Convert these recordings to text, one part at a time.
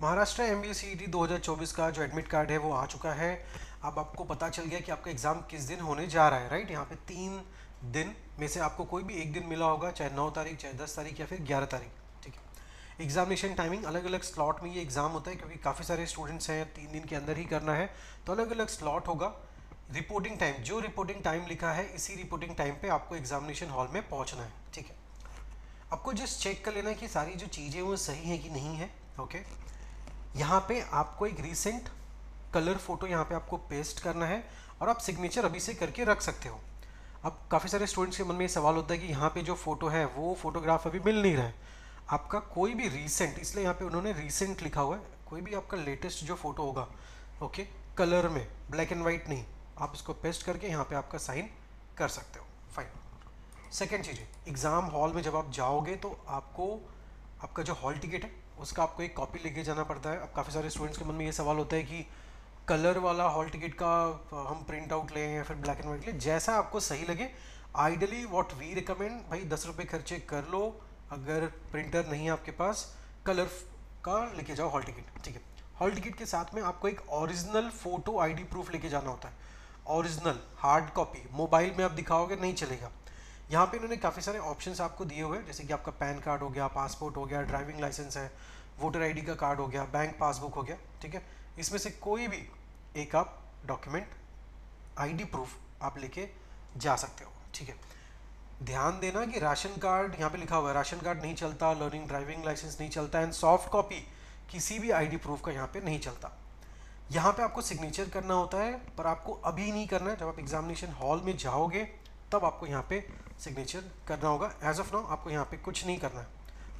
महाराष्ट्र एमबीएसीईटी 2024 का जो admit card है वो आ चुका है। अब आपको पता चल गया कि आपका एग्ज़ाम किस दिन होने जा रहा है, राइट। यहाँ पे 3 दिन में से आपको कोई भी एक दिन मिला होगा, चाहे 9 तारीख, चाहे 10 तारीख या फिर 11 तारीख, ठीक है। एग्जामिनेशन टाइमिंग अलग अलग स्लॉट में ये एग्ज़ाम होता है, क्योंकि काफ़ी सारे स्टूडेंट्स हैं, 3 दिन के अंदर ही करना है तो अलग अलग स्लॉट होगा। रिपोर्टिंग टाइम, जो रिपोर्टिंग टाइम लिखा है इसी रिपोर्टिंग टाइम पर आपको एग्जामिनेशन हॉल में पहुँचना है, ठीक है। आपको जस्ट चेक कर लेना है कि सारी जो चीज़ें वो सही हैं कि नहीं है, ओके। यहाँ पे आपको एक रीसेंट कलर फोटो यहाँ पे आपको पेस्ट करना है और आप सिग्नेचर अभी से करके रख सकते हो। अब काफ़ी सारे स्टूडेंट्स के मन में ये सवाल होता है कि यहाँ पे जो फ़ोटो है वो फोटोग्राफ अभी मिल नहीं रहा है, आपका कोई भी रीसेंट, इसलिए यहाँ पे उन्होंने रीसेंट लिखा हुआ है। कोई भी आपका लेटेस्ट जो फ़ोटो होगा, ओके, कलर में, ब्लैक एंड वाइट नहीं, आप इसको पेस्ट करके यहाँ पर आपका साइन कर सकते हो, फाइन। सेकेंड चीज़, एग्ज़ाम हॉल में जब आप जाओगे तो आपको आपका जो हॉल टिकट है उसका आपको एक कॉपी लेके जाना पड़ता है। अब काफ़ी सारे स्टूडेंट्स के मन में ये सवाल होता है कि कलर वाला हॉल टिकट का हम प्रिंट आउट लें या फिर ब्लैक एंड वाइट लें, जैसा आपको सही लगे। आइडियली व्हाट वी रिकमेंड, भाई 10 रुपये खर्चे कर लो, अगर प्रिंटर नहीं है आपके पास कलर का लेके जाओ हॉल टिकट, ठीक है। हॉल टिकट के साथ में आपको एक original photo I D proof लेके जाना होता है, ओरिजिनल हार्ड कॉपी। मोबाइल में आप दिखाओगे नहीं चलेगा। यहाँ पे इन्होंने काफ़ी सारे ऑप्शंस आपको दिए हुए हैं, जैसे कि आपका पैन कार्ड हो गया, पासपोर्ट हो गया, ड्राइविंग लाइसेंस है, वोटर आईडी का कार्ड हो गया, बैंक पासबुक हो गया, ठीक है। इसमें से कोई भी एक आप डॉक्यूमेंट आईडी प्रूफ आप लेके जा सकते हो, ठीक है। ध्यान देना कि राशन कार्ड, यहाँ पे लिखा हुआ है राशन कार्ड नहीं चलता, लर्निंग ड्राइविंग लाइसेंस नहीं चलता एंड सॉफ्ट कॉपी किसी भी आईडी प्रूफ का यहाँ पर नहीं चलता। यहाँ पर आपको सिग्नेचर करना होता है, पर आपको अभी नहीं करना है, जब आप एग्जामिनेशन हॉल में जाओगे तब आपको यहाँ पे सिग्नेचर करना होगा। एज ऑफ नाउ आपको यहाँ पे कुछ नहीं करना है,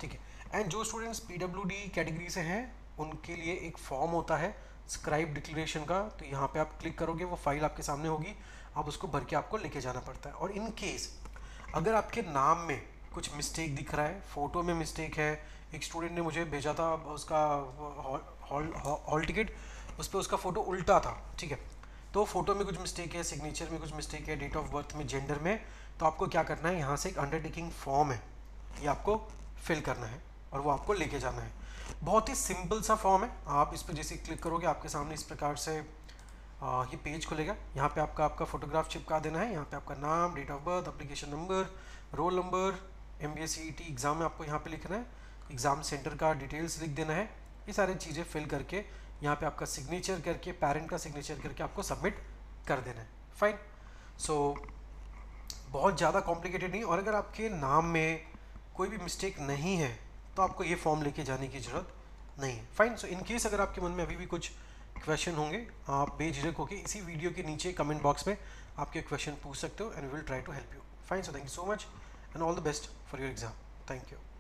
ठीक है। एंड जो स्टूडेंट्स पीडब्ल्यूडी कैटेगरी से हैं उनके लिए एक फॉर्म होता है स्क्राइब डिक्लेरेशन का, तो यहाँ पे आप क्लिक करोगे वो फाइल आपके सामने होगी, आप उसको भर के आपको लेके जाना पड़ता है। और इन केस अगर आपके नाम में कुछ मिस्टेक दिख रहा है, फ़ोटो में मिस्टेक है, एक स्टूडेंट ने मुझे भेजा था उसका हॉल टिकट, उस पर उसका फ़ोटो उल्टा था, ठीक है। तो फोटो में कुछ मिस्टेक है, सिग्नेचर में कुछ मिस्टेक है, डेट ऑफ बर्थ में, जेंडर में, तो आपको क्या करना है, यहाँ से एक अंडरटेकिंग फॉर्म है, ये आपको फिल करना है और वो आपको लेके जाना है। बहुत ही सिंपल सा फॉर्म है, आप इस पर जैसे क्लिक करोगे आपके सामने इस प्रकार से ये पेज खुलेगा। यहाँ पे आपका फोटोग्राफ चिपका देना है, यहाँ पे आपका नाम, date of birth, application number, roll number, MBA CET exam में आपको यहाँ पर लिखना है, एग्ज़ाम सेंटर का डिटेल्स लिख देना है, ये सारी चीज़ें फिल करके यहाँ पे आपका सिग्नेचर करके, पेरेंट का सिग्नेचर करके आपको सबमिट कर देना है, फाइन। सो बहुत ज़्यादा कॉम्प्लिकेटेड नहीं, और अगर आपके नाम में कोई भी मिस्टेक नहीं है तो आपको ये फॉर्म लेके जाने की ज़रूरत नहीं है, फाइन। सो इनकेस अगर आपके मन में अभी भी कुछ क्वेश्चन होंगे, आप बेझिझक होकर इसी वीडियो के नीचे कमेंट बॉक्स में आपके क्वेश्चन पूछ सकते हो and we will try to help you, fine. So thank you so much and all the best for your exam, thank you.